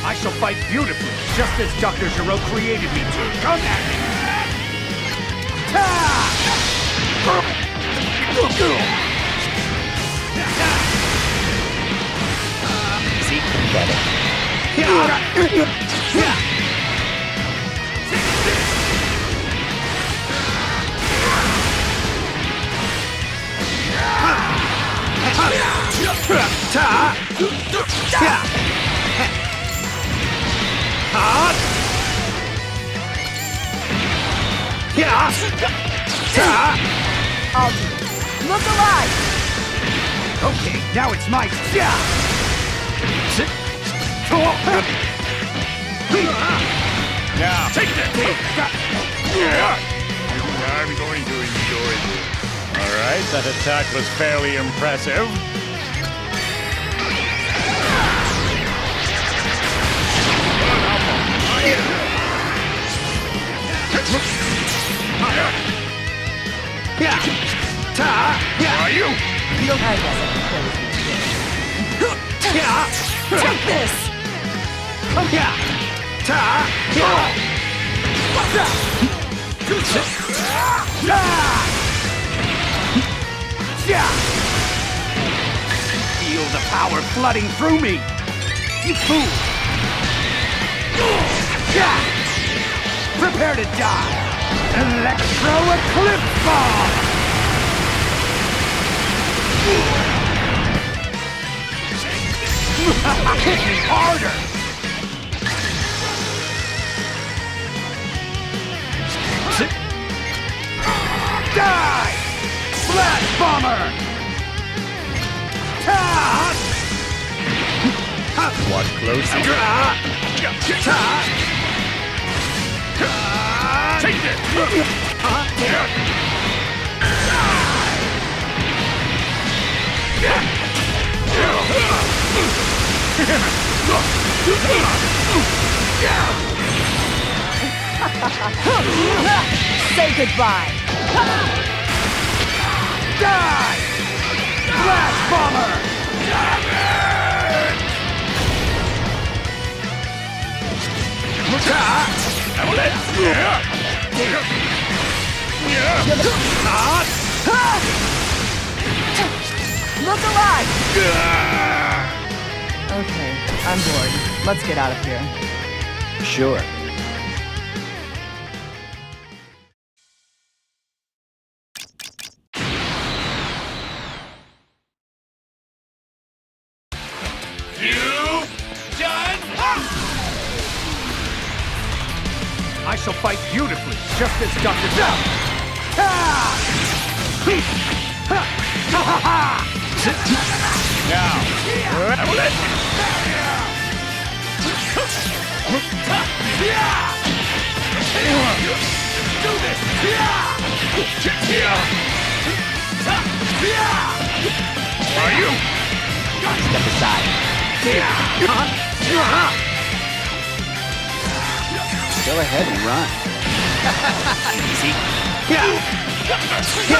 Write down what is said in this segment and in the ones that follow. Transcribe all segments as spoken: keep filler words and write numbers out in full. I shall fight beautifully, just as Doctor Gero created me to. Come at me! See? Got it. Ta! Hot. Yeah. Ta. I'll do it. Look alive. Okay, now it's my yeah. Now take that. Yeah. I'm going to enjoy this. All right, that attack was fairly impressive. Are you? I wasn't. Take this! Come here! Ta! What's up? Feel the power flooding through me! You fool! Prepare to die! Electro-eclipse bomb! Hit me harder! Die! Blast bomber! What close? Take it! Say goodbye! Die! Blast bomber! Damn it! Look alive! Okay, I'm bored. Let's get out of here. Sure. I shall fight beautifully, just as Doctor Bell. Now! Are you? Step aside. Go ahead and run. Easy. Optimus. We're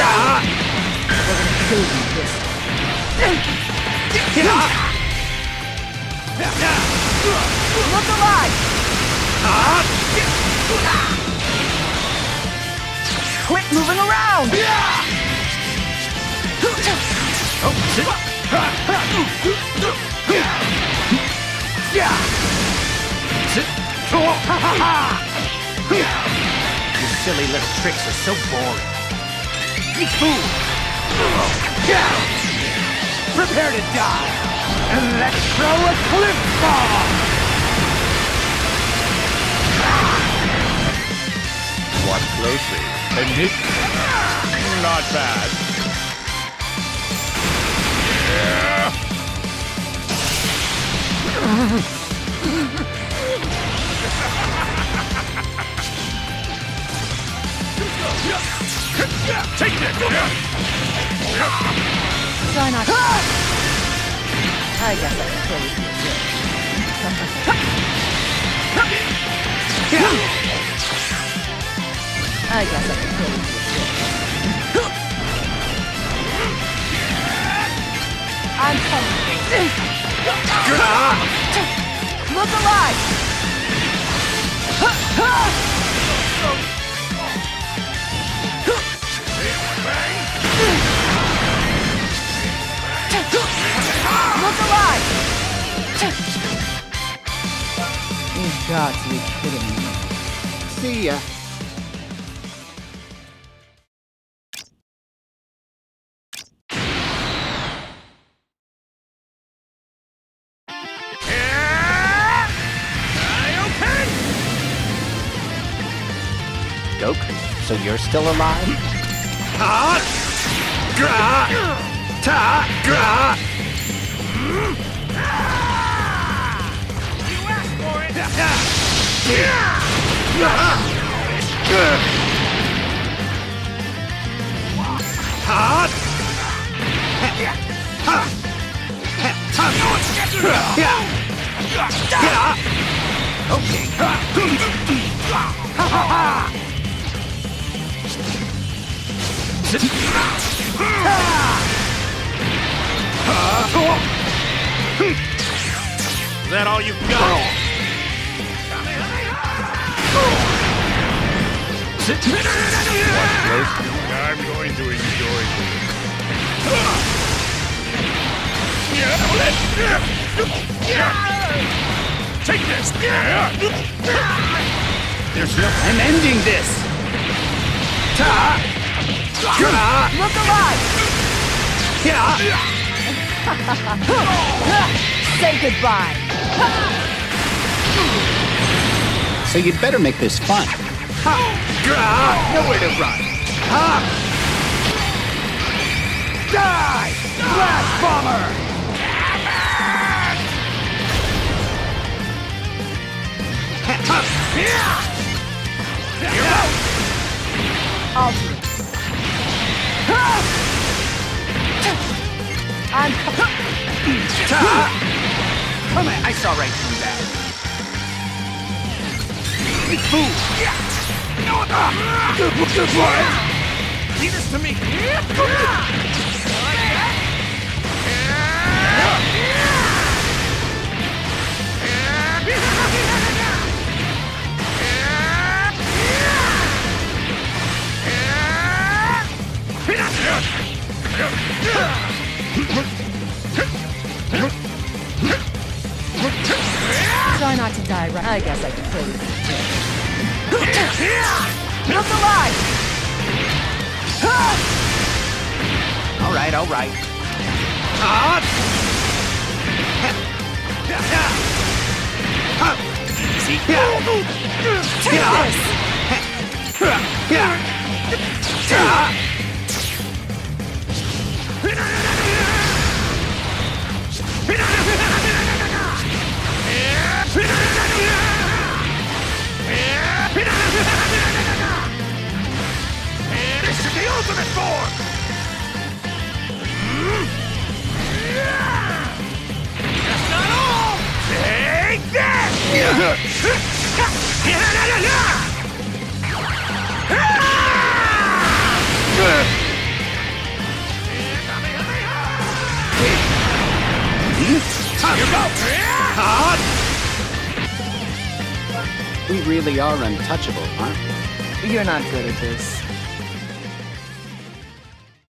gonna kill you this time. Look alive! Quit moving around! Your silly little tricks are so boring. You fool! Prepare to die! Electro-eclipse bomb! Watch closely, and hit. Not bad. Yeah. Try not to. I guess I can play with you. I guess I can play with you. I'm coming. Look alive! Look alive! You've got to be kidding me. See ya. So you're still alive? Ta gra ta gra. You asked for it. Ha. Okay. Is that all you've got? I'm going to enjoy this. Take this! There's no... I'm ending this! Ta! Look alive! Say goodbye! So you'd better make this fun. Nowhere to run! Die! Blast bomber! I'll do it. I'm come on, I saw right through that. It's food. No, good, good boy. Leave this to me. Try not to die, right? I guess I can play with you. Look alive! All right, all right. Easy. Take this! This is the ultimate form! That's not all! Take this! We really are untouchable, huh? You're not good at this.